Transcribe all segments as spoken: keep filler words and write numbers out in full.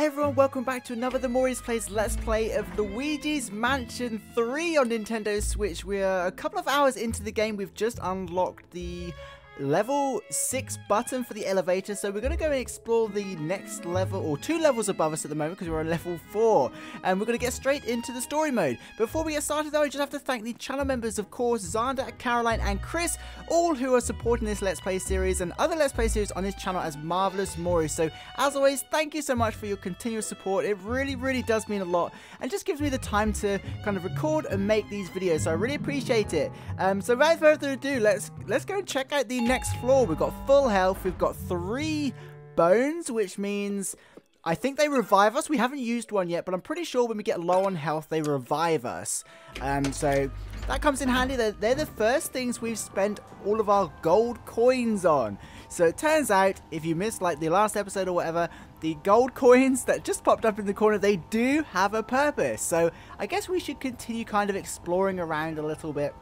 Hey everyone, welcome back to another The Mori's Plays Let's Play of Luigi's Mansion three on Nintendo Switch. We're a couple of hours into the game. We've just unlocked the level six button for the elevator, so we're going to go and explore the next level, or two levels above us at the moment, because we're on level four, and we're going to get straight into the story mode. Before we get started though, I just have to thank the channel members, of course, Xander, Caroline and Chris, all who are supporting this Let's Play series and other Let's Play series on this channel as Marvellous Morris. So as always, thank you so much for your continuous support. It really really does mean a lot, and just gives me the time to kind of record and make these videos, so I really appreciate it. Um, so without further ado, let's let's go and check out the next floor. We've got full health, we've got three bones, which means I think they revive us. We haven't used one yet, but I'm pretty sure when we get low on health they revive us, um so that comes in handy. They're, they're the first things we've spent all of our gold coins on. So it turns out, if you missed like the last episode or whatever, the gold coins that just popped up in the corner, they do have a purpose. So I guess we should continue kind of exploring around a little bit.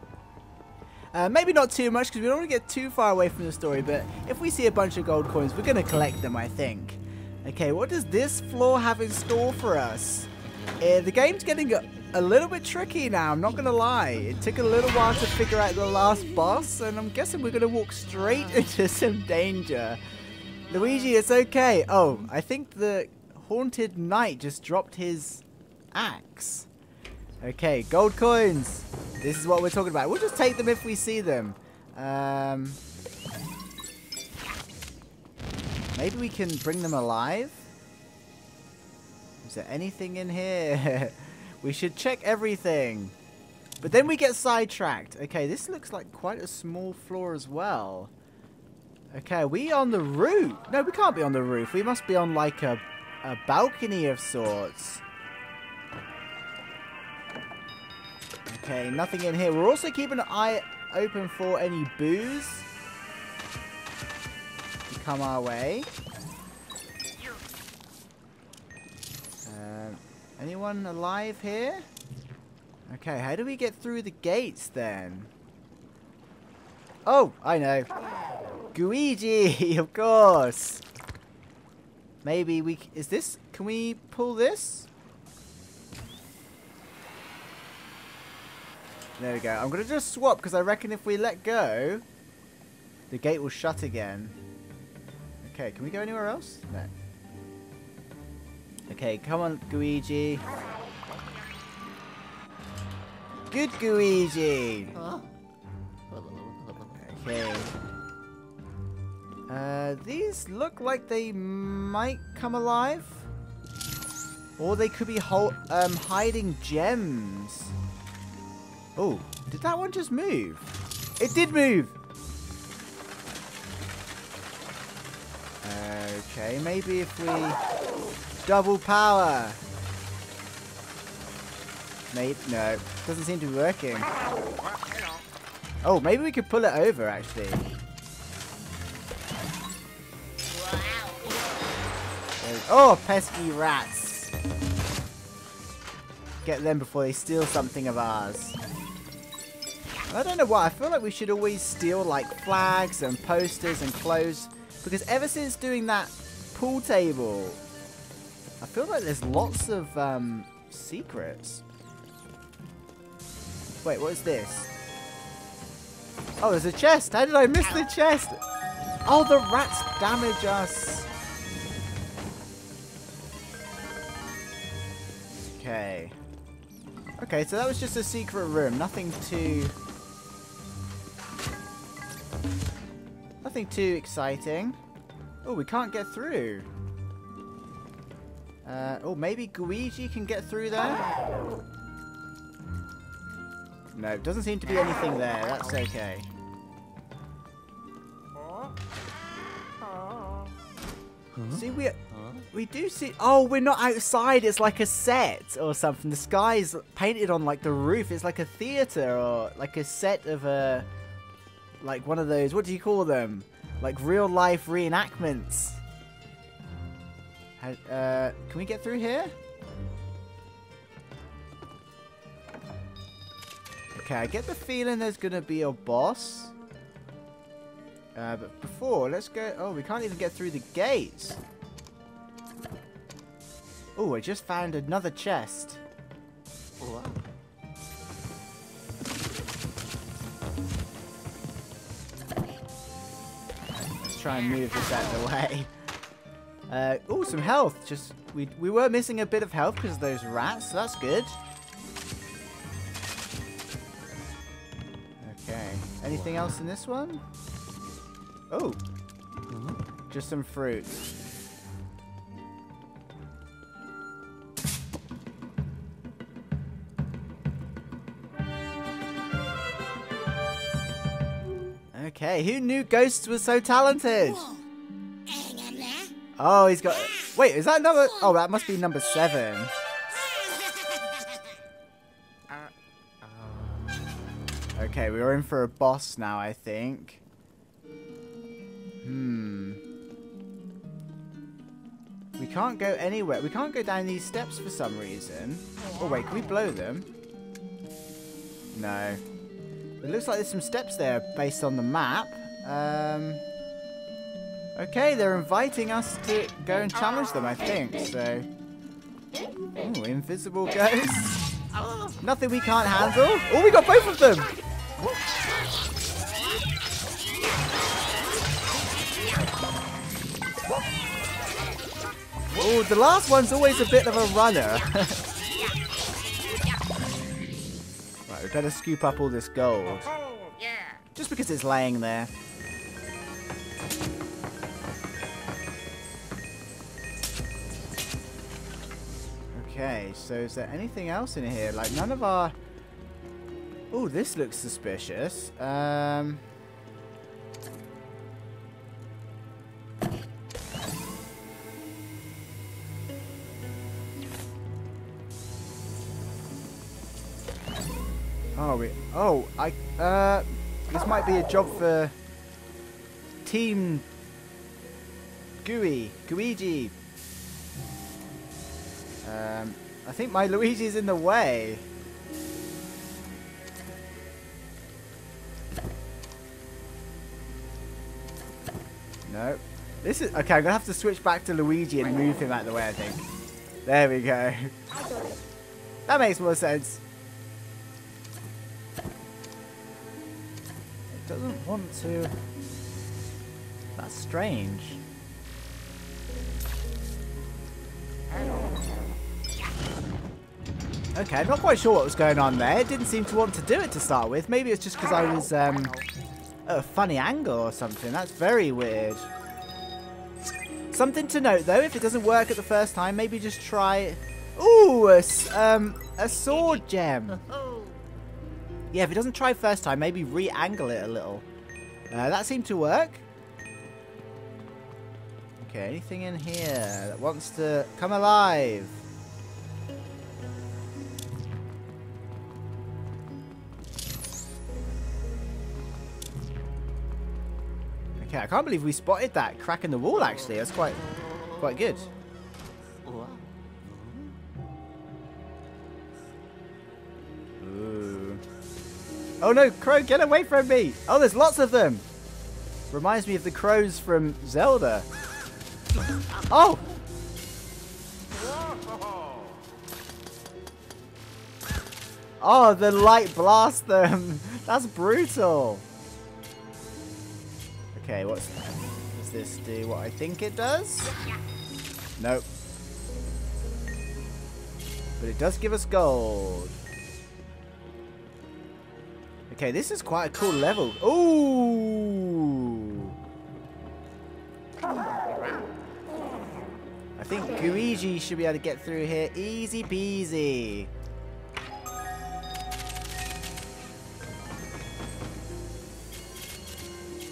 Uh, maybe not too much, because we don't want to get too far away from the story, but if we see a bunch of gold coins, we're going to collect them, I think. Okay, what does this floor have in store for us? Uh, the game's getting a, a little bit tricky now, I'm not going to lie. It took a little while to figure out the last boss, and I'm guessing we're going to walk straight into some danger. Luigi, it's okay. Oh, I think the Haunted Knight just dropped his axe. Okay, gold coins. This is what we're talking about. We'll just take them if we see them. Um, maybe we can bring them alive? Is there anything in here? We should check everything. But then we get sidetracked. Okay, this looks like quite a small floor as well. Okay, are we on the roof? No, we can't be on the roof. We must be on like a, a balcony of sorts. Okay, nothing in here. We're also keeping an eye open for any boos to come our way. Uh, anyone alive here? Okay, how do we get through the gates then? Oh, I know. Gooigi, of course. Maybe we... Is this... Can we pull this? There we go. I'm going to just swap, because I reckon if we let go, the gate will shut again. Okay, can we go anywhere else? No. Okay, come on, Gooigi. Good Gooigi! Okay. Uh, these look like they might come alive. Or they could be ho um, hiding gems. Oh, did that one just move? It did move! Okay, maybe if we double power. Maybe, no, doesn't seem to be working. Oh, maybe we could pull it over, actually. Oh, pesky rats! Get them before they steal something of ours. I don't know why, I feel like we should always steal like flags and posters and clothes, because ever since doing that pool table, I feel like there's lots of um, secrets. Wait, what is this? Oh, there's a chest! How did I miss the chest? Oh, the rats damage us! Okay. Okay, so that was just a secret room, nothing too... Nothing too exciting. Oh, we can't get through. Uh, oh, maybe Gooigi can get through there? No, doesn't seem to be anything there. That's okay. Huh? See, we we do see... Oh, we're not outside. It's like a set or something. The sky's painted on like the roof. It's like a theatre or like a set of a... Like one of those, what do you call them? Like real life reenactments. How, uh, can we get through here? Okay, I get the feeling there's gonna be a boss. Uh, but before, let's go. Oh, we can't even get through the gates. Oh, I just found another chest. Wow. Let's try and move this out of the way. Uh, oh, some health. Just we we were missing a bit of health because of those rats. So that's good. Okay. Anything wow. else in this one? Oh, mm-hmm. just some fruit. Okay, who knew ghosts were so talented? Oh, he's got... Wait, is that number... Oh, that must be number seven. Okay, we're in for a boss now, I think. Hmm. We can't go anywhere. We can't go down these steps for some reason. Oh, wait, can we blow them? No. It looks like there's some steps there based on the map. Um, okay, they're inviting us to go and challenge them, I think. So, ooh, invisible ghosts. Nothing we can't handle. Oh, we got both of them. Oh, the last one's always a bit of a runner. We better scoop up all this gold. Yeah. Just because it's laying there. Okay, so is there anything else in here? Like, none of our... Oh, this looks suspicious. Um... Oh, we, oh, I, uh, this might be a job for Team Gooigi, Gooigi. Um, I think my Luigi's in the way. No, this is, okay, I'm going to have to switch back to Luigi and move him out of the way, I think. There we go. That makes more sense. Doesn't want to. That's strange. Okay, I'm not quite sure what was going on there. It didn't seem to want to do it to start with. Maybe it's just because I was um, at a funny angle or something. That's very weird. Something to note though, if it doesn't work at the first time, maybe just try. Ooh, a, um, a sword gem. Yeah, if it doesn't try first time, maybe re-angle it a little. Uh, that seemed to work. Okay, anything in here that wants to come alive? Okay, I can't believe we spotted that crack in the wall, actually. That's quite, quite good. Oh no, crow, get away from me! Oh, there's lots of them! Reminds me of the crows from Zelda. Oh! Oh, the light blasts them! That's brutal! Okay, what's that? Does this do what I think it does? Nope. But it does give us gold. Okay, this is quite a cool level. Ooh! I think Gooigi should be able to get through here. Easy peasy.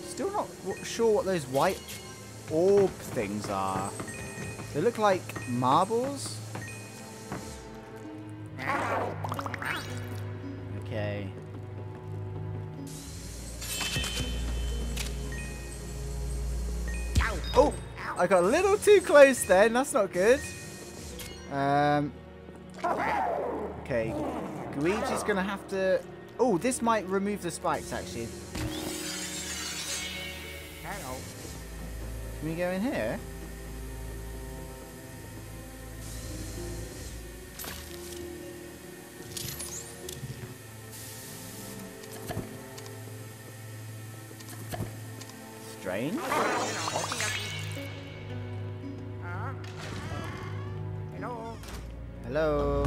Still not sure what those white orb things are. They look like marbles. Okay. Oh, I got a little too close then. That's not good. Um, okay, Luigi's gonna have to. Oh, this might remove the spikes actually. Can we go in here? mine? Hello?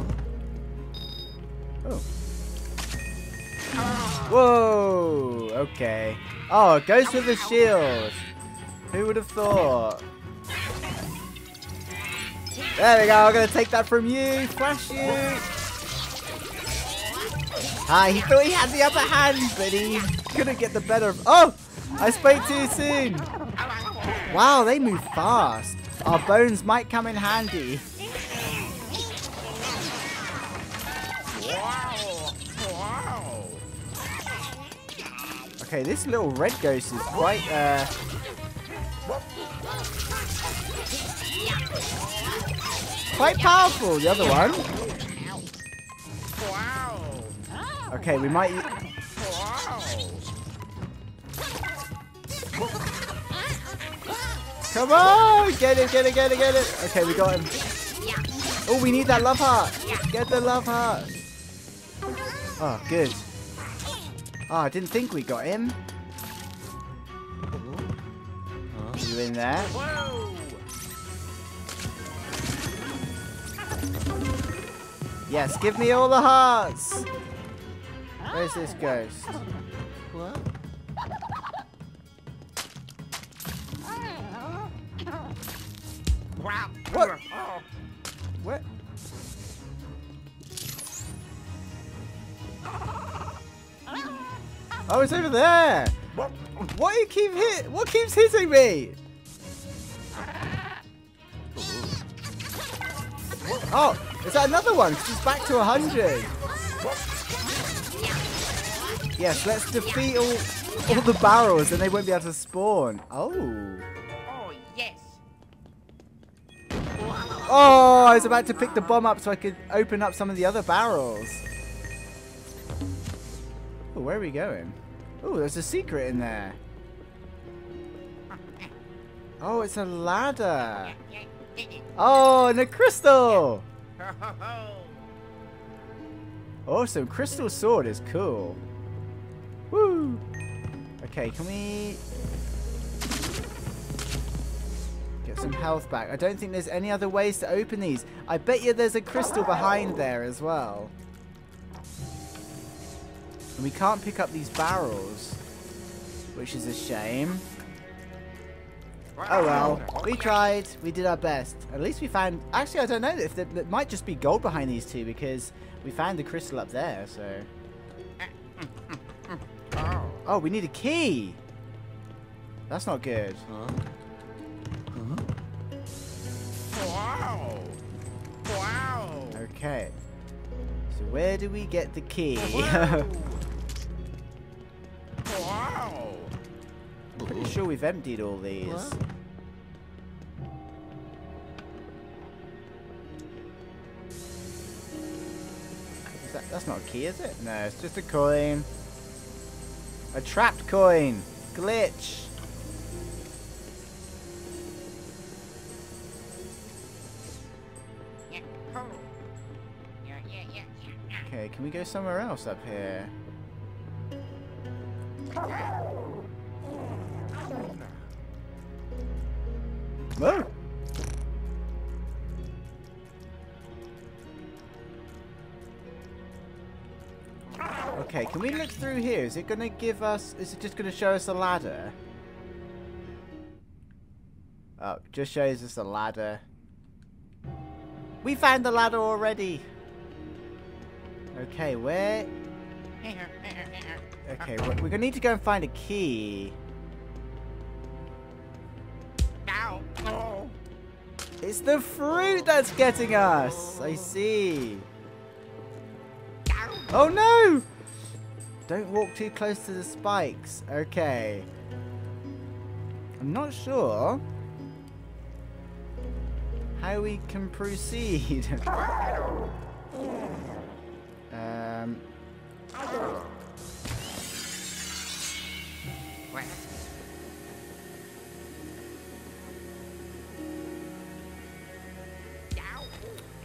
Oh. Whoa! Okay. Oh, it goes with the shield! Who would have thought? There we go, I'm gonna take that from you! Flash you! Ah, he thought he had the upper hand, but he couldn't get the better of... Oh! I spoke too soon! Wow, they move fast. Our bones might come in handy. Okay, this little red ghost is quite... Uh... quite powerful, the other one. Okay, we might... Come on! Get it, get it, get it, get it! Okay, we got him. Oh, we need that love heart! Get the love heart! Oh, good. Oh, I didn't think we got him. Oh, you in there? Yes, give me all the hearts! Where's this ghost? What? What? What? Oh, it's over there! What do you keep hit? What keeps hitting me? Oh, is that another one? She's back to a hundred. Yes, let's defeat all, all the barrels and they won't be able to spawn. Oh. Oh, yes. Oh, I was about to pick the bomb up so I could open up some of the other barrels. Oh, where are we going? Oh, there's a secret in there. Oh, it's a ladder. Oh, and a crystal. Awesome. Crystal sword is cool. Woo! Okay, can we get some health back? I don't think there's any other ways to open these. I bet you there's a crystal behind there as well. And we can't pick up these barrels, which is a shame. Oh well, we tried. We did our best. At least we found... Actually, I don't know. If there, there might just be gold behind these two because we found the crystal up there, so... Oh, we need a key. That's not good. Huh? Huh? Wow. Wow. Okay. So where do we get the key? Wow. I'm pretty sure we've emptied all these. Huh? Is that, that's not a key, is it? No, it's just a coin. A trapped coin! Glitch! Okay, can we go somewhere else up here? Whoa! Okay, can we look through here? Is it going to give us... Is it just going to show us a ladder? Oh, it just shows us a ladder. We found the ladder already! Okay, where... Okay, we're going to need to go and find a key. It's the fruit that's getting us! I see. Oh no! Don't walk too close to the spikes. Okay. I'm not sure how we can proceed. um.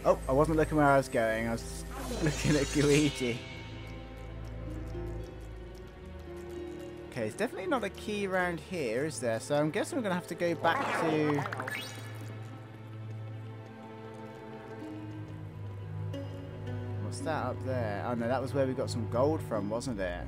Oh, I wasn't looking where I was going. I was looking at Gooigi. Okay, There's definitely not a key around here, is there? So I'm guessing we're going to have to go back to... What's that up there? Oh no, that was where we got some gold from, wasn't it?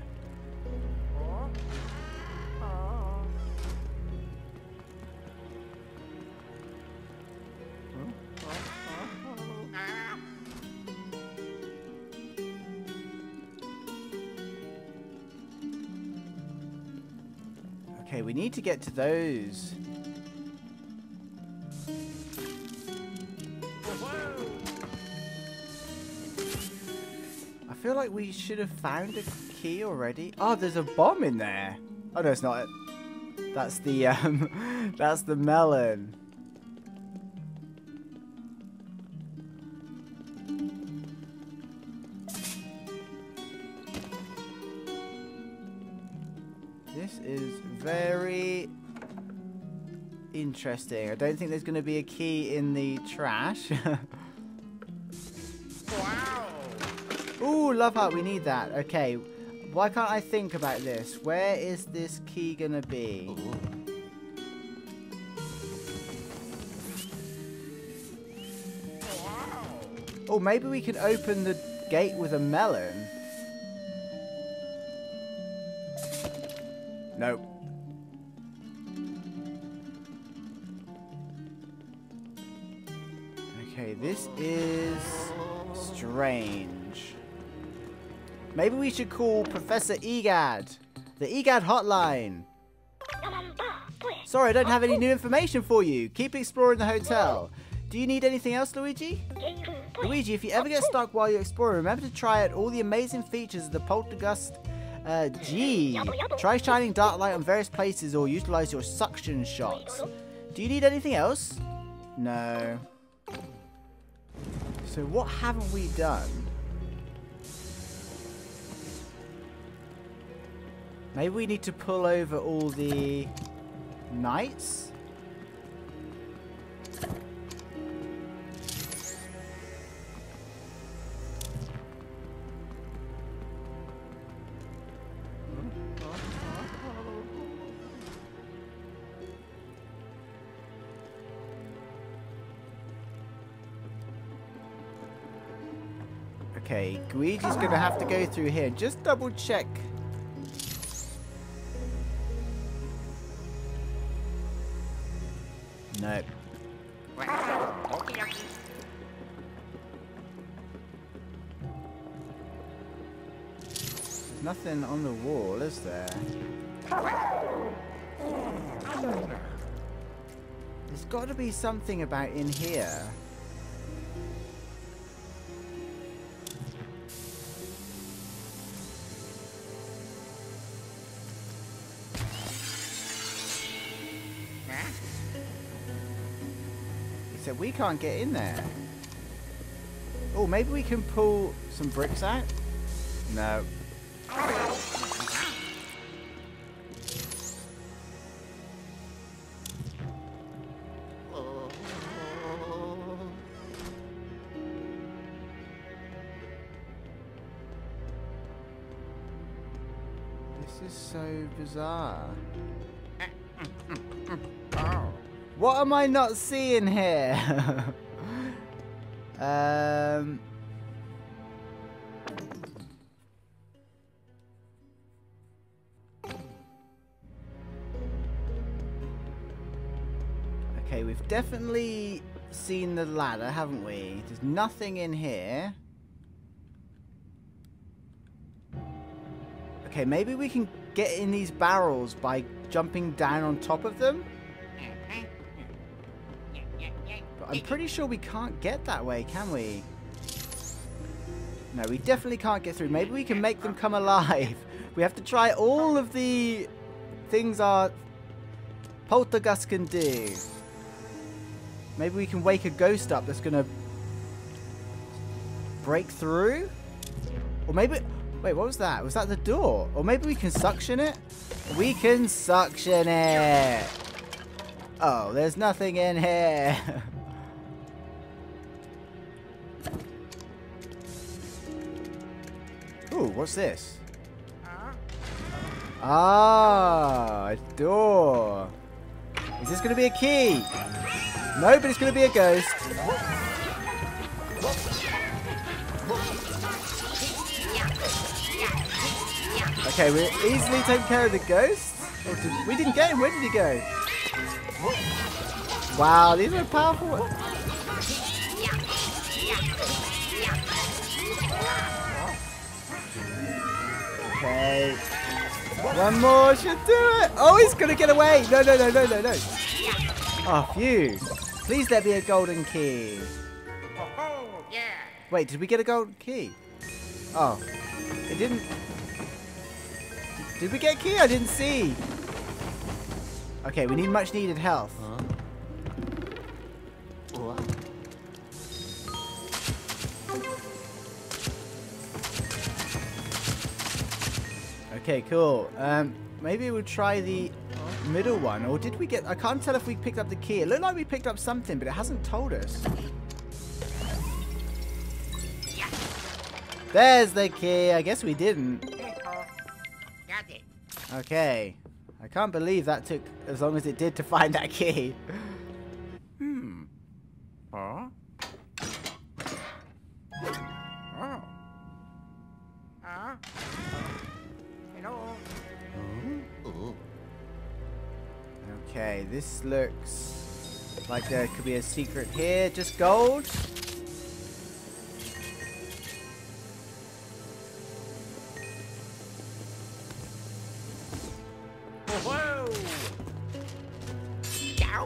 Okay, we need to get to those. I feel like we should have found a key already. Oh, there's a bomb in there. Oh no, it's not. That's the um, that's the melon. Very interesting. I don't think there's going to be a key in the trash. Wow. Ooh, love heart, we need that. Okay, why can't I think about this? Where is this key going to be? Wow. Oh, maybe we can open the gate with a melon. Nope. Okay, this is strange. Maybe we should call Professor EGAD, the EGAD hotline. Sorry, I don't have any new information for you. Keep exploring the hotel. Do you need anything else, Luigi? Luigi, if you ever get stuck while you're exploring, remember to try out all the amazing features of the Poltergust. Uh, G. Try shining dark light on various places or utilize your suction shots. Do you need anything else? No. So what haven't we done? Maybe we need to pull over all the knights? Okay, Gooigi's going to have to go through here. Just double check. Nope. Nothing on the wall, is there? There's got to be something about in here. We can't get in there. Oh, maybe we can pull some bricks out? No. This is so bizarre. What am I not seeing here? um, okay, we've definitely seen the ladder, haven't we? There's nothing in here. Okay, maybe we can get in these barrels by jumping down on top of them? I'm pretty sure we can't get that way, can we? No, we definitely can't get through. Maybe we can make them come alive. We have to try all of the things our poltergust can do. Maybe we can wake a ghost up that's going to break through? Or maybe... Wait, what was that? Was that the door? Or maybe we can suction it? We can suction it! Oh, there's nothing in here! Ooh, what's this? Ah, a door. Is this going to be a key? No, but it's going to be a ghost. Okay, we're easily taking care of the ghost. We didn't get him. Where did he go? Wow, these are powerful ones. Okay. One more should do it. Oh, he's going to get away. No, no, no, no, no, no. Oh, phew. Please let me a golden key. Wait, did we get a golden key? Oh, it didn't. Did we get a key? I didn't see. Okay, we need much needed health. Huh? Okay, cool. Um, maybe we'll try the middle one. Or did we get... I can't tell if we picked up the key. It looked like we picked up something, but it hasn't told us. There's the key. I guess we didn't. Okay. I can't believe that took as long as it did to find that key. Hmm. Huh? Oh. Huh? Hello. Oh. Okay, this looks like there could be a secret here. Just gold.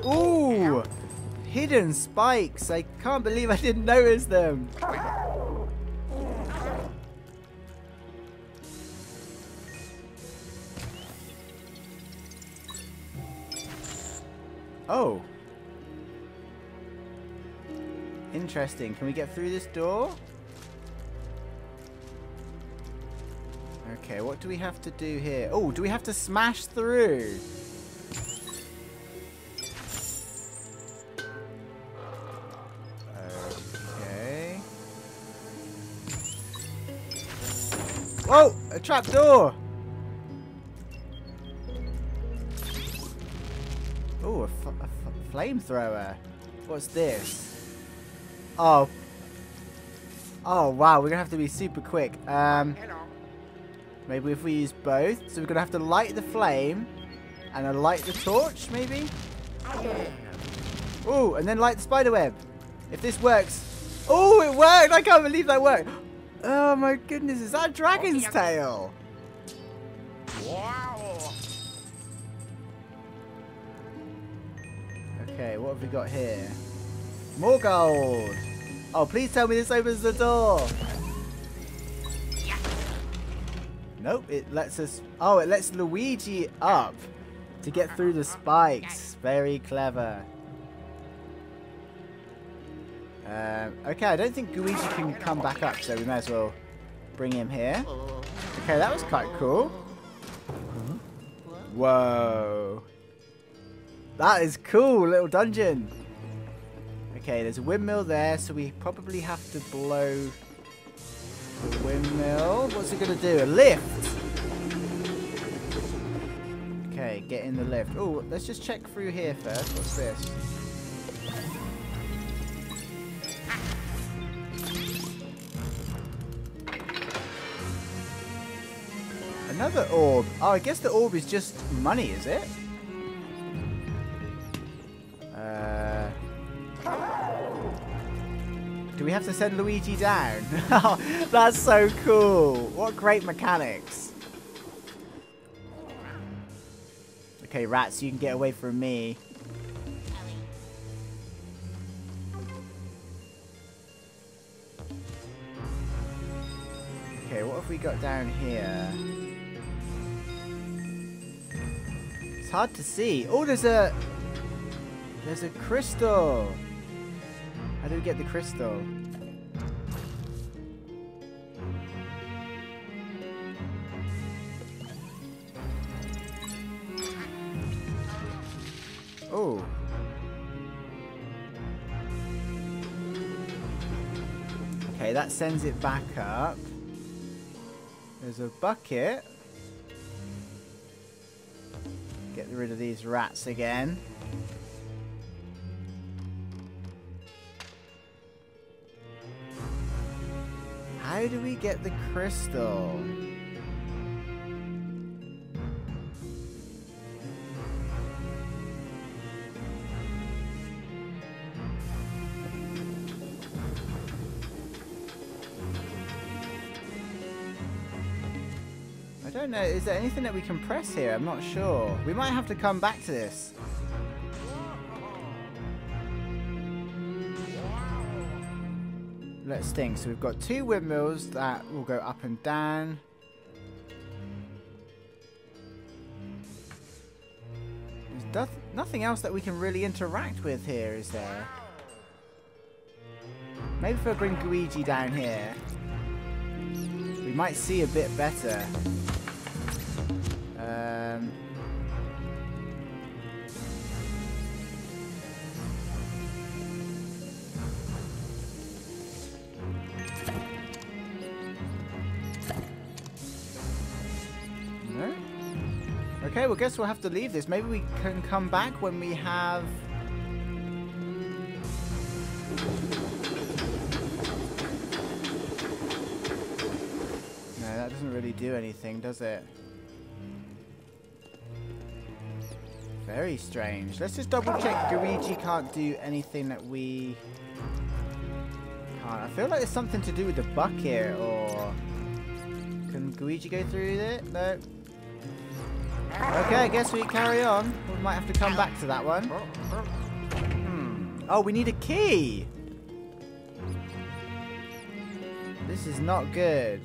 Ooh! Hidden spikes. I can't believe I didn't notice them. Oh. Interesting. Can we get through this door? Okay, what do we have to do here? Oh, do we have to smash through? Okay. Whoa! A trapdoor! Oh, a, f a, f a flamethrower. What's this? Oh. Oh, wow. We're going to have to be super quick. Um, maybe if we use both. So we're going to have to light the flame and then light the torch, maybe? Oh, and then light the spider web. If this works. Oh, it worked. I can't believe that worked. Oh, my goodness. Is that a dragon's tail? Wow. Okay, what have we got here? More gold! Oh, please tell me this opens the door! Nope, it lets us... Oh, it lets Luigi up to get through the spikes. Very clever. Um, okay, I don't think Gooigi can come back up, so we may as well bring him here. Okay, that was quite cool. Whoa. That is cool, little dungeon. Okay, there's a windmill there, so we probably have to blow the windmill. What's it going to do? A lift. Okay, get in the lift. Oh, let's just check through here first. What's this? Another orb. Oh, I guess the orb is just money, is it? Uh, do we have to send Luigi down? That's so cool. What great mechanics. Okay, rats, you can get away from me. Okay, what have we got down here? It's hard to see. Oh, there's a... There's a crystal. How do we get the crystal? Oh. Okay, that sends it back up. There's a bucket. rid of these rats again. How do we get the crystal? I don't know, is there anything that we can press here? I'm not sure. We might have to come back to this. Let's think. So we've got two windmills that will go up and down. There's nothing else that we can really interact with here, is there? Maybe if I bring Gooigi down here, we might see a bit better. Um, no? Okay, well, guess we'll have to leave this. Maybe we can come back when we have... No, that doesn't really do anything, does it? Very strange. Let's just double check Gooigi can't do anything that we can't. I feel like there's something to do with the bucket, or... Can Gooigi go through it? No. Okay, I guess we carry on. We might have to come back to that one. Hmm. Oh, we need a key! This is not good.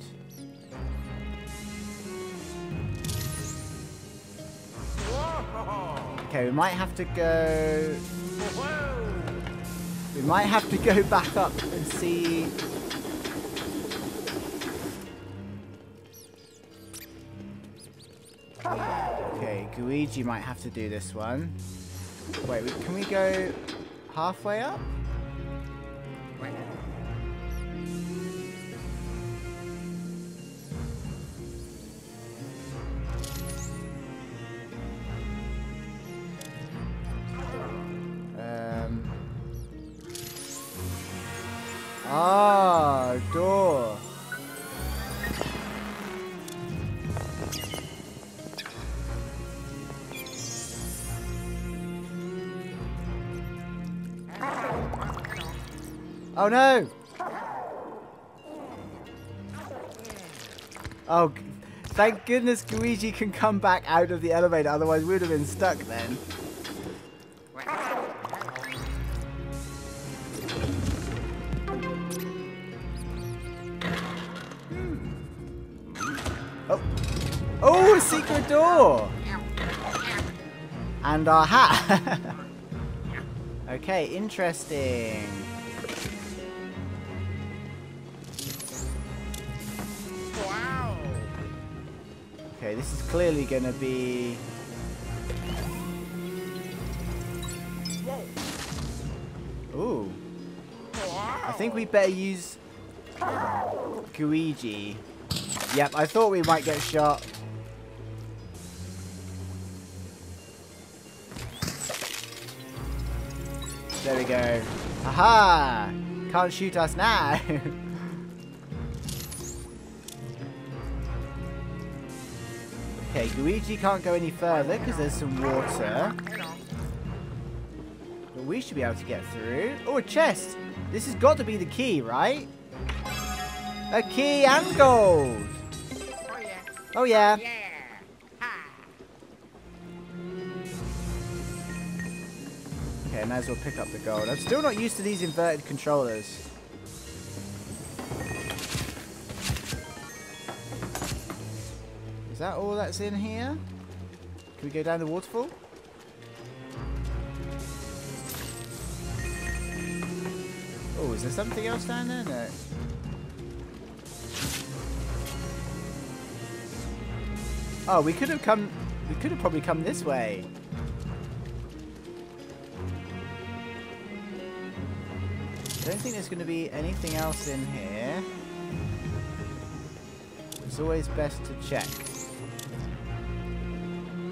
Okay, we might have to go... We might have to go back up and see... Okay, Gooigi might have to do this one. Wait, can we go halfway up? Oh no! Oh, thank goodness Gooigi can come back out of the elevator, otherwise we would have been stuck then. Oh, oh, a secret door! And our hat! Okay, interesting. Okay, this is clearly going to be... Ooh. I think we better use Gooigi. Yep, I thought we might get shot. There we go. Aha! Can't shoot us now! Okay, Gooigi can't go any further because there's some water. But we should be able to get through. Oh, a chest! This has got to be the key, right? A key and gold! Oh, yeah. Oh, yeah. Yeah. Ah. Okay, I might as well pick up the gold. I'm still not used to these inverted controllers. Is that all that's in here? Can we go down the waterfall? Oh, is there something else down there? No. Oh, we could have come... We could have probably come this way. I don't think there's going to be anything else in here. It's always best to check.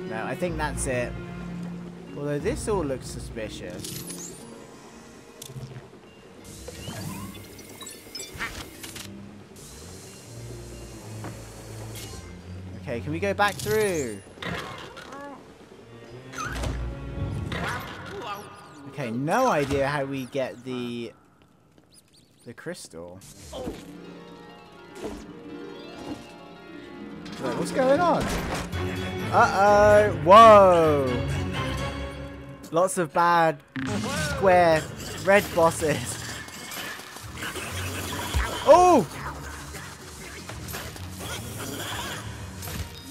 No, I think that's it. Although this all looks suspicious. Okay, can we go back through? Okay, no idea how we get the the crystal. Wait, what's going on? Uh-oh! Whoa! Lots of bad square red bosses. Oh!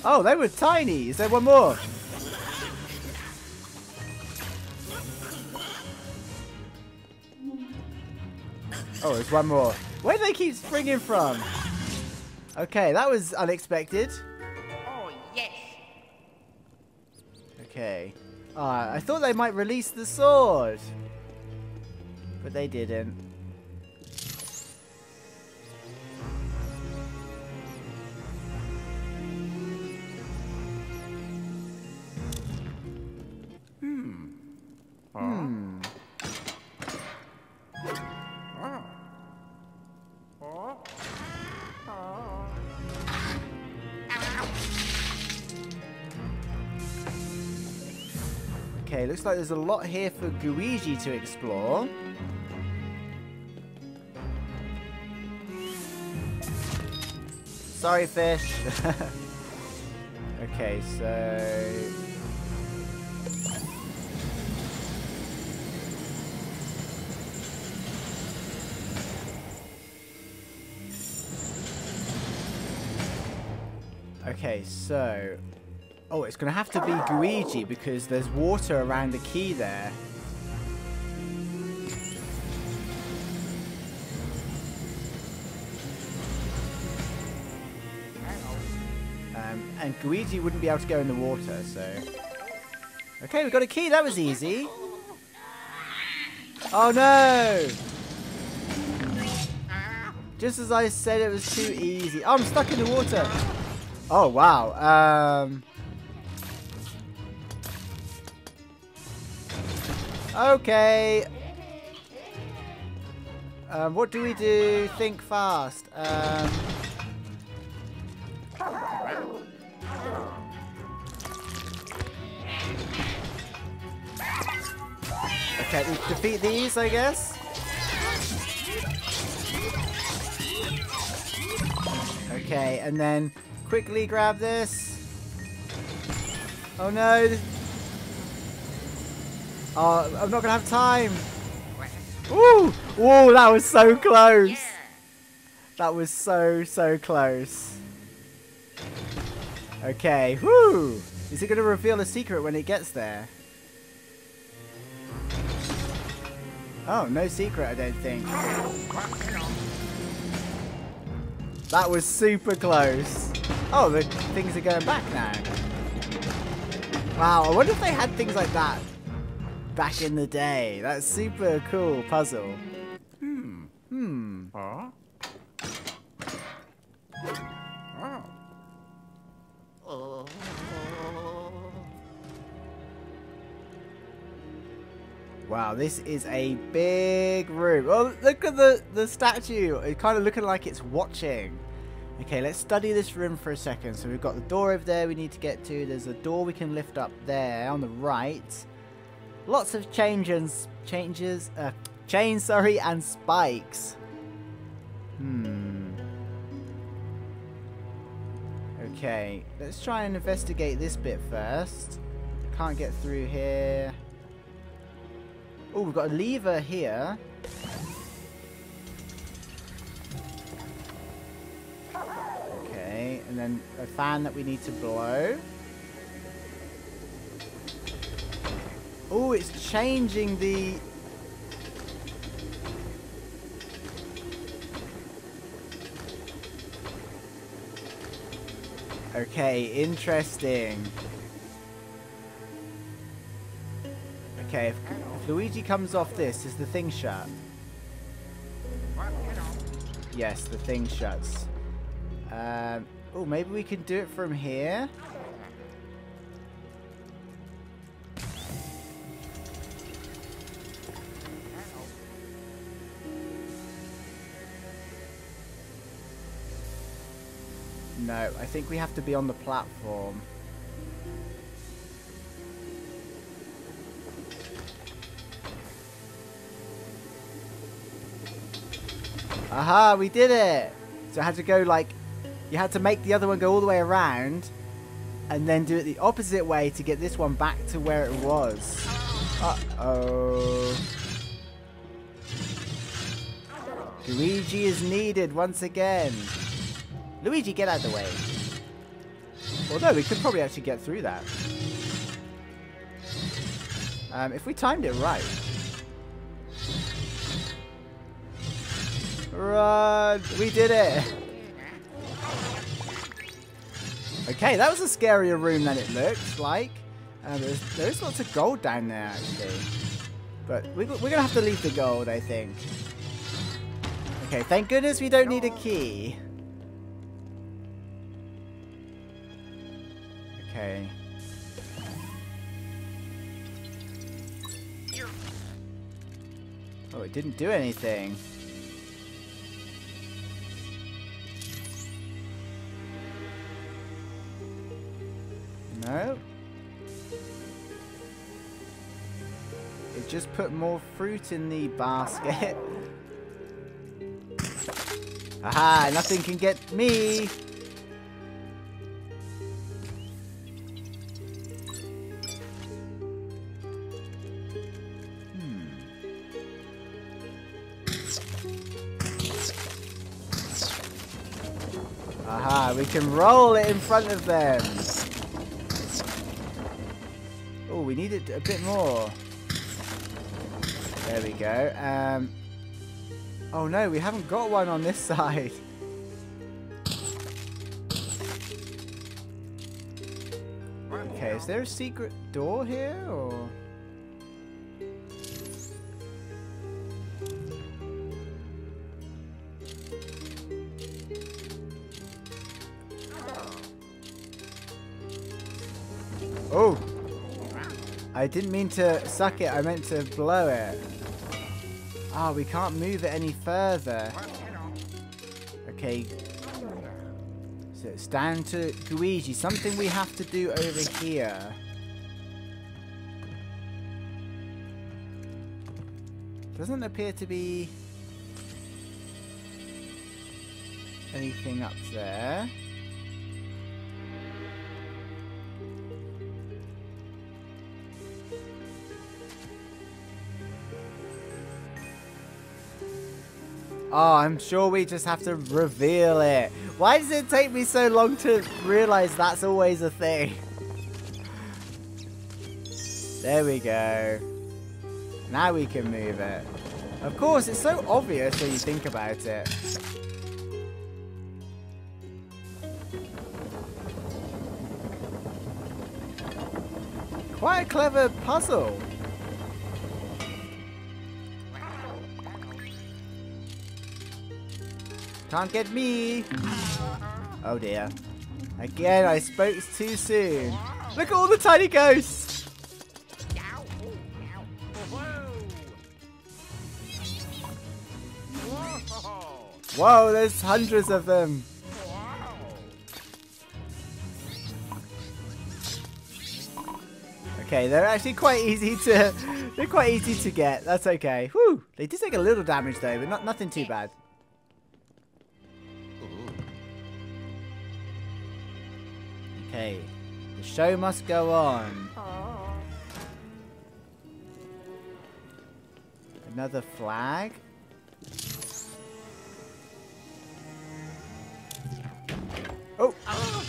Oh, they were tiny. Is there one more? Oh, there's one more. Where do they keep springing from? Okay, that was unexpected. Oh, yes. Okay. Ah, I thought they might release the sword. But they didn't. Hmm. Hmm. Okay, looks like there's a lot here for Gooigi to explore. Sorry, fish. Okay, so... Okay, so... Oh, it's going to have to be Gooigi because there's water around the key there. Um, and Gooigi wouldn't be able to go in the water, so... Okay, we got a key. That was easy. Oh, no! Just as I said, it was too easy. Oh, I'm stuck in the water. Oh, wow. Um... Okay. Um, what do we do? Think fast. Um... Okay, we defeat these, I guess. Okay, and then quickly grab this. Oh no. Oh, I'm not going to have time. Ooh! Ooh, that was so close. Yeah. That was so, so close. Okay. Woo! Is it going to reveal a secret when it gets there? Oh, no secret, I don't think. That was super close. Oh, the things are going back now. Wow, I wonder if they had things like that back in the day. That's super cool puzzle. Hmm. Hmm. Huh? Oh. Wow, this is a big room. Oh, look at the, the statue. It's kind of looking like it's watching. Okay, let's study this room for a second. So we've got the door over there we need to get to. There's a door we can lift up there on the right. Lots of changes, changes, uh, chains, sorry, and spikes. Hmm. Okay, let's try and investigate this bit first. Can't get through here. Oh, we've got a lever here. Okay, and then a fan that we need to blow. Oh, it's changing the... Okay, interesting. Okay, if, if Luigi comes off this, is the thing shut? Yes, the thing shuts. Um, oh, maybe we can do it from here? No, I think we have to be on the platform. Aha, we did it! So I had to go like, you had to make the other one go all the way around and then do it the opposite way to get this one back to where it was. Uh-oh. Luigi is needed once again. Luigi, get out of the way. Although we could probably actually get through that. Um, if we timed it right. Run! We did it! Okay, that was a scarier room than it looked like. Uh, there's, there's lots of gold down there, actually. But we, we're going to have to leave the gold, I think. Okay, thank goodness we don't need a key. Okay. Oh, it didn't do anything. No. It just put more fruit in the basket. Aha, nothing can get me. Hmm. Aha, we can roll it in front of them. Oh, we need it a bit more. There we go. Um, oh no, we haven't got one on this side. Okay, is there a secret door here, or...? Oh! I didn't mean to suck it, I meant to blow it. Ah, oh, we can't move it any further. Okay. So it's down to Gooigi. Something we have to do over here. Doesn't appear to be anything up there. Oh, I'm sure we just have to reveal it. Why does it take me so long to realize that's always a thing? There we go. Now we can move it. Of course, it's so obvious when you think about it. Quite a clever puzzle. Can't get me! Oh dear. Again, I spoke too soon. Look at all the tiny ghosts! Whoa, there's hundreds of them! Okay, they're actually quite easy to... They're quite easy to get, that's okay. Whew! They did take a little damage though, but not, nothing too bad. Okay, the show must go on. Aww. Another flag. Oh! Ah.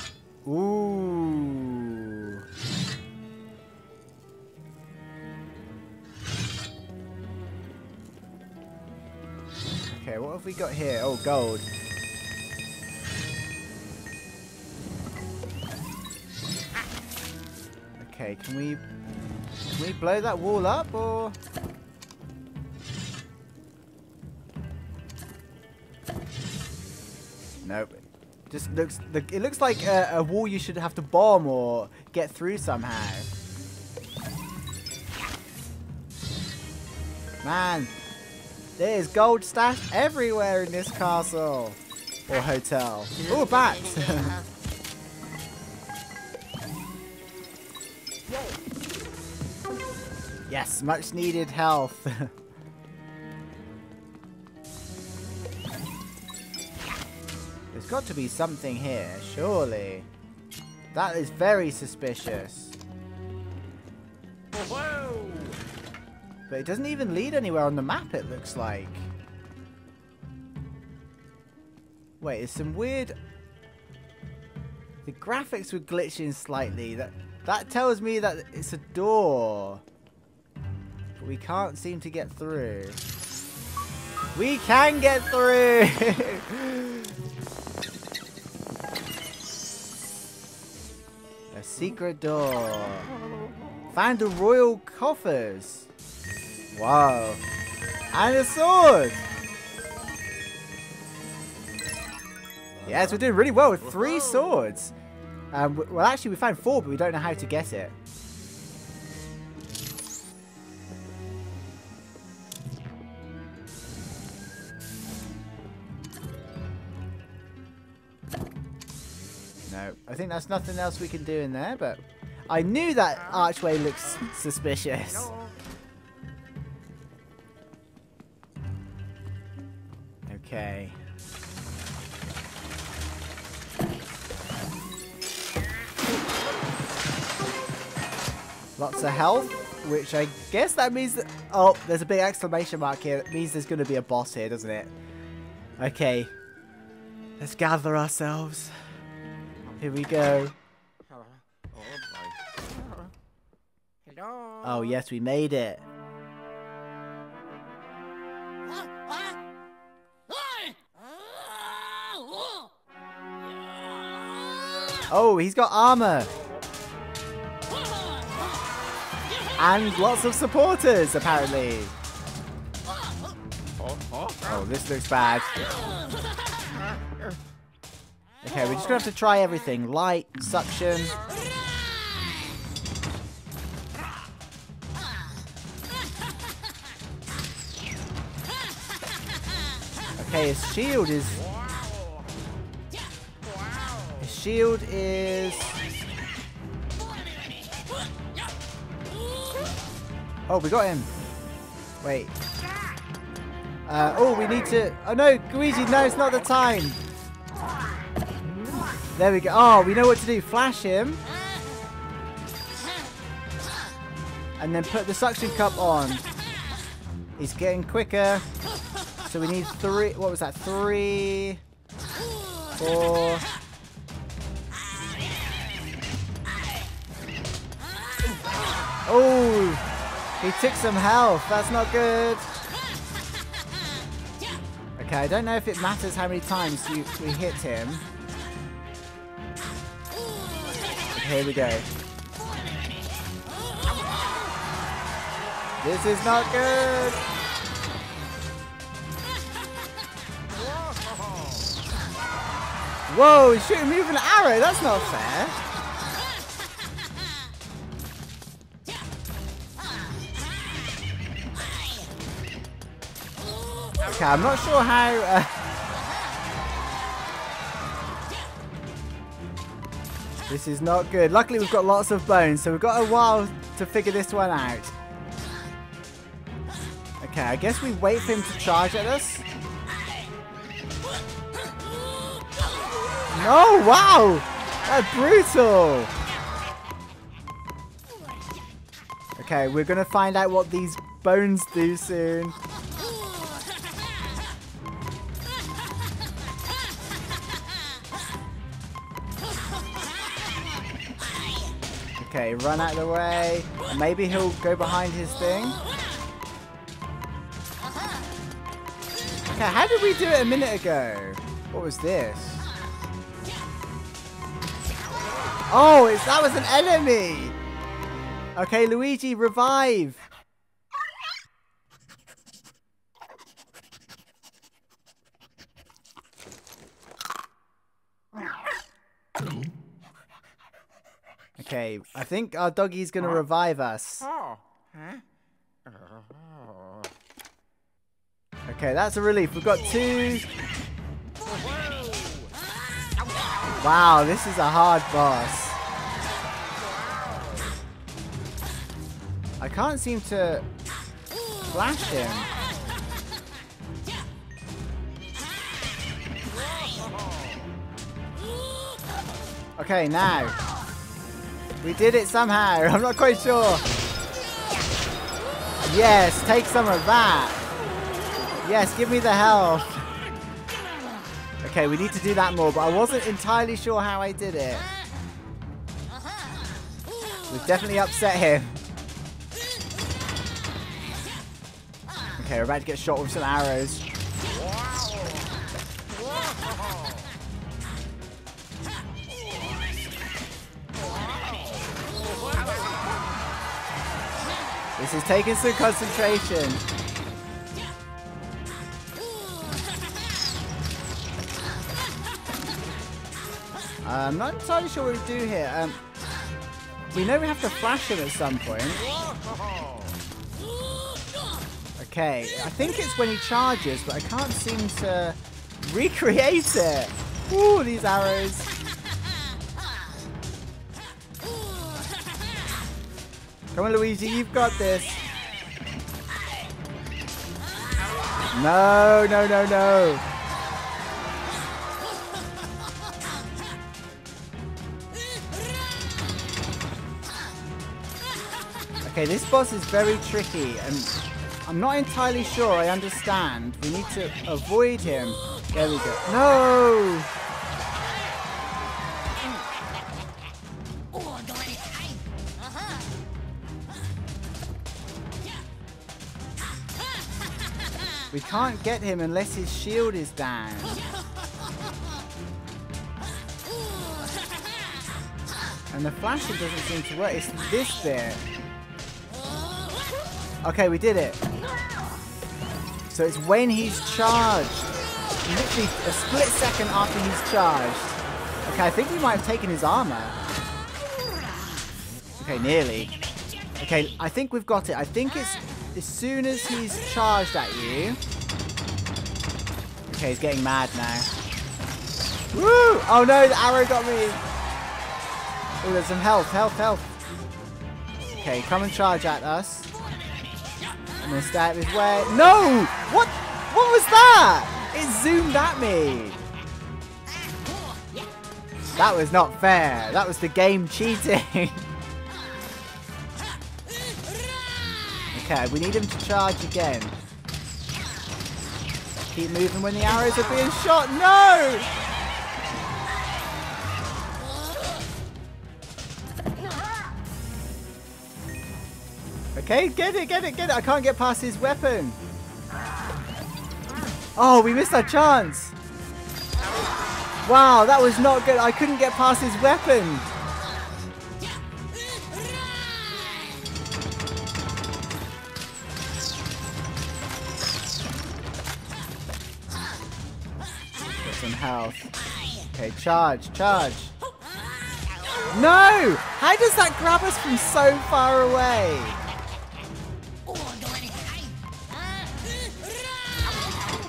Ooh! Okay, what have we got here? Oh, gold. Okay, can we can we blow that wall up, or...? Nope. Just looks it looks like a, a wall you should have to bomb or get through somehow. Man, there's gold stashed everywhere in this castle. or hotel. Ooh, bats! Yes, much needed health. There's got to be something here, surely. That is very suspicious. Whoa! But it doesn't even lead anywhere on the map, it looks like. Wait, there's some weird... The graphics were glitching slightly. That, that tells me that it's a door. But we can't seem to get through. We can get through! A secret door. Found the royal coffers. Wow. And a sword! Yes, we're doing really well with three swords. Um, well, actually, we found four, but we don't know how to get it. No, I think that's nothing else we can do in there, but... I knew that archway looks suspicious. Okay. Lots of health, which I guess that means that... Oh, there's a big exclamation mark here. That means there's going to be a boss here, doesn't it? Okay. Let's gather ourselves. Here we go. Oh, yes, we made it. Oh, he's got armor. And lots of supporters, apparently. Oh, this looks bad. Okay, we're just going to have to try everything. Light, suction. Okay, his shield is... His shield is... Oh, we got him. Wait. Uh, oh, we need to... Oh, no, Gooigi, no, it's not the time. There we go. Oh, we know what to do. Flash him. And then put the suction cup on. He's getting quicker. So we need three... What was that? Three... Four... Oh... He took some health. That's not good. Okay, I don't know if it matters how many times you, we hit him. Here we go. This is not good. Whoa, he's shooting me with an arrow. That's not fair. Okay, I'm not sure how... Uh... This is not good. Luckily, we've got lots of bones, so we've got a while to figure this one out. Okay, I guess we wait for him to charge at us. No, wow! That's brutal! Okay, we're going to find out what these bones do soon. Okay, run out of the way. Maybe he'll go behind his thing. Okay, how did we do it a minute ago? What was this? Oh, it's, that was an enemy! Okay, Luigi, revive! Okay, I think our doggy's gonna revive us. Okay, that's a relief. We've got two. Wow, this is a hard boss. I can't seem to flash him. Okay, now. We did it somehow. I'm not quite sure. Yes, take some of that. Yes, give me the health. Okay, we need to do that more, but I wasn't entirely sure how I did it. We've definitely upset him. Okay, we're about to get shot with some arrows. This is taking some concentration. Uh, I'm not entirely sure what we do here. Um, we know we have to flash him at some point. Okay, I think it's when he charges, but I can't seem to recreate it. Ooh, these arrows. Come on, Luigi, you've got this. No, no, no, no. Okay, this boss is very tricky, and I'm not entirely sure I understand. We need to avoid him. There we go. No! We can't get him unless his shield is down. And the flashing doesn't seem to work. It's this bit. Okay, we did it. So it's when he's charged. Literally a split second after he's charged. Okay, I think we might have taken his armor. Okay, nearly. Okay, I think we've got it. I think it's... As soon as he's charged at you. Okay, he's getting mad now. Woo! Oh no, the arrow got me! Oh, there's some health, health, health. Okay, come and charge at us. I'm gonna stay out of his way. No! What? What was that? It zoomed at me. That was not fair. That was the game cheating. Okay, we need him to charge again. Keep moving when the arrows are being shot. No! Okay, get it, get it, get it. I can't get past his weapon. Oh, we missed our chance. Wow, that was not good. I couldn't get past his weapon. Health. Okay, charge, charge. No! How does that grab us from so far away?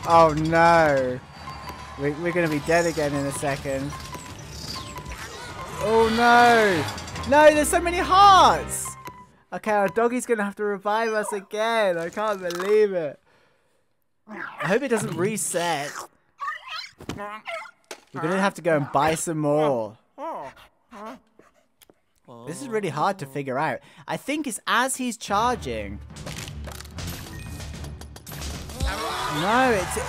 Oh no. We, we're going to be dead again in a second. Oh no. No, there's so many hearts. Okay, our doggy's going to have to revive us again. I can't believe it. I hope it doesn't reset. We're going to have to go and buy some more. This is really hard to figure out. I think it's as he's charging. No, it's... It,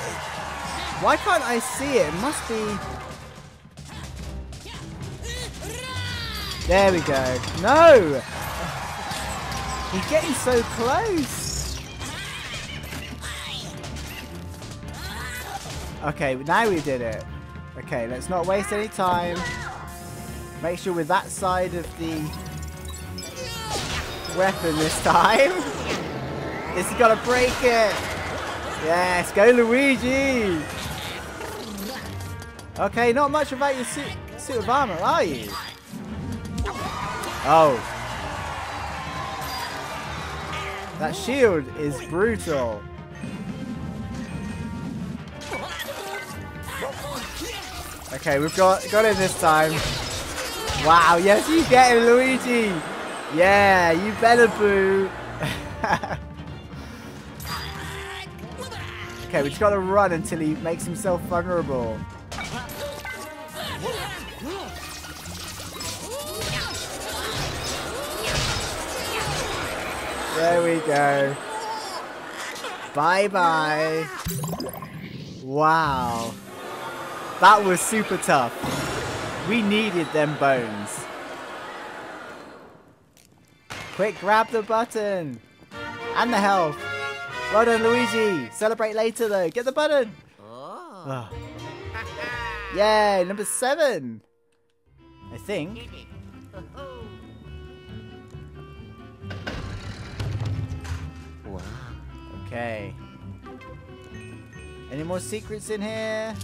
why can't I see it? It must be... There we go. No! He's getting so close. Okay, now we did it. Okay, let's not waste any time. Make sure we're that side of the weapon this time. This has got to break it. Yes, go Luigi. Okay, not much about your suit, suit of armor, are you? Oh. That shield is brutal. Okay, we've got got it this time. Wow, yes, you get him, Luigi. Yeah, you better, boo. Okay, we just gotta run until he makes himself vulnerable. There we go. Bye bye. Wow. That was super tough. We needed them bones. Quick, grab the button. And the health. Well done, Luigi. Celebrate later, though. Get the button. Oh. Oh. Yay, number seven. I think. Wow. Okay. Any more secrets in here?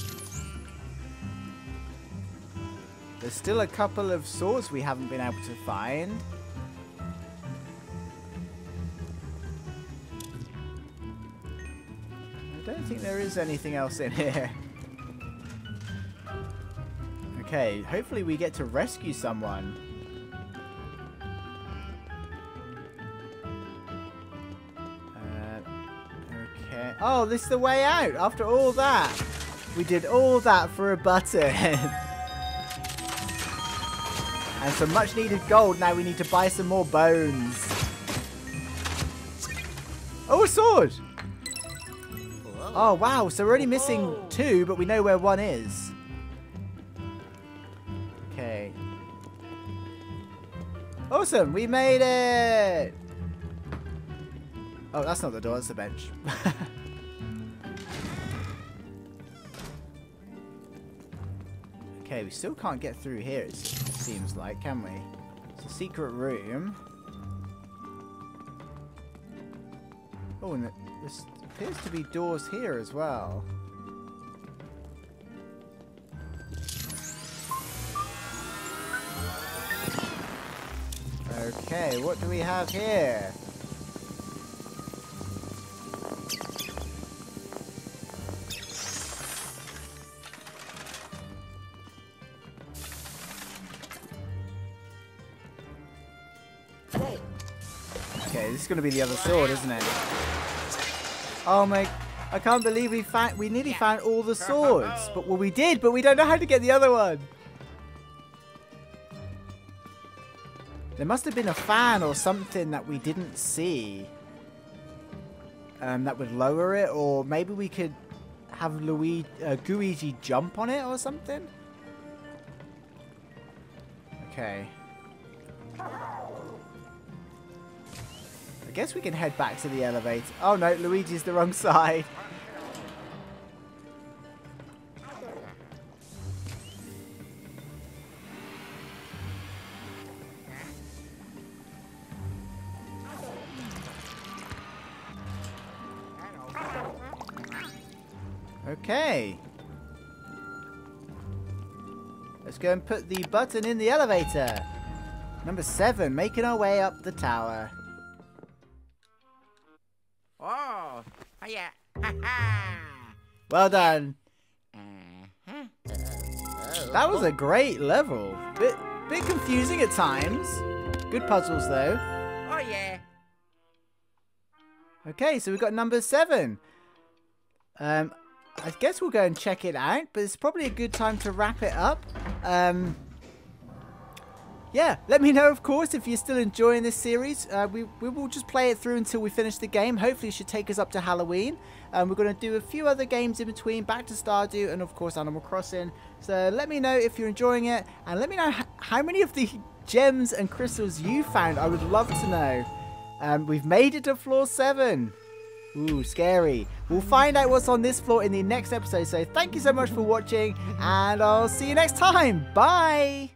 There's still a couple of swords we haven't been able to find. I don't think there is anything else in here. Okay, hopefully we get to rescue someone. Uh, okay. Oh, this is the way out. After all that, we did all that for a button. And some much needed gold. Now we need to buy some more bones. Oh, a sword. Oh, wow, so we're only missing two, but we know where one is. Okay. Awesome, we made it! Oh, that's not the door, that's the bench. Okay, we still can't get through here, it seems like, can we? It's a secret room. Oh, and this... appears to be doors here as well. Okay, what do we have here? Okay, this is going to be the other sword, isn't it? Oh my, I can't believe we found, we nearly found all the swords. But, well, we did, but we don't know how to get the other one. There must have been a fan or something that we didn't see. Um, that would lower it, or maybe we could have Luigi, uh, Gooigi jump on it or something. Okay. I guess we can head back to the elevator. Oh no, Luigi's the wrong side. Okay. Let's go and put the button in the elevator. Number seven, making our way up the tower. Well done. That was a great level. Bit, bit confusing at times. Good puzzles though. Oh yeah. Okay, so we've got number seven. Um, I guess we'll go and check it out, but it's probably a good time to wrap it up. Um, yeah, let me know, of course, if you're still enjoying this series. Uh, we, we will just play it through until we finish the game. Hopefully it should take us up to Halloween. Um, we're going to do a few other games in between, back to Stardew and, of course, Animal Crossing. So let me know if you're enjoying it, and let me know how many of the gems and crystals you found. I would love to know. Um, we've made it to floor seven. Ooh, scary. We'll find out what's on this floor in the next episode. So thank you so much for watching, and I'll see you next time. Bye!